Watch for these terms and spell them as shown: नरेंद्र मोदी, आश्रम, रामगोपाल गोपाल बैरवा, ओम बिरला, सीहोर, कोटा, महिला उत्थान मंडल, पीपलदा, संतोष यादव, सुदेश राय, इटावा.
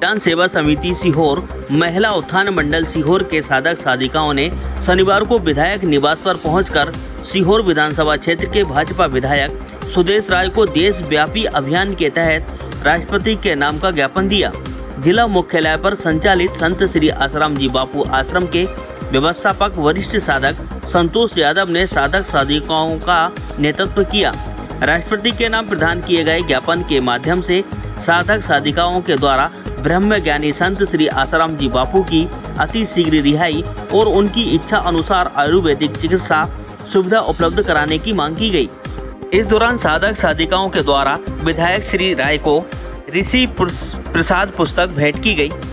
भुगतान सेवा समिति सीहोर महिला उत्थान मंडल सीहोर के साधक साधिकाओं ने शनिवार को विधायक निवास पर पहुंचकर सीहोर विधानसभा क्षेत्र के भाजपा विधायक सुदेश राय को देशव्यापी अभियान के तहत राष्ट्रपति के नाम का ज्ञापन दिया। जिला मुख्यालय पर संचालित संत श्री आसाराम बापू आश्रम के व्यवस्थापक वरिष्ठ साधक संतोष यादव ने साधक साधिकाओं का नेतृत्व किया। राष्ट्रपति के नाम प्रदान किए गए ज्ञापन के माध्यम से साधक साधिकाओं के द्वारा ब्रह्म ज्ञानी संत श्री आसाराम बापू की अति शीघ्र रिहाई और उनकी इच्छा अनुसार आयुर्वेदिक चिकित्सा सुविधा उपलब्ध कराने की मांग की गई। इस दौरान साधक साधिकाओं के द्वारा विधायक श्री राय को ऋषि प्रसाद पुस्तक भेंट की गई।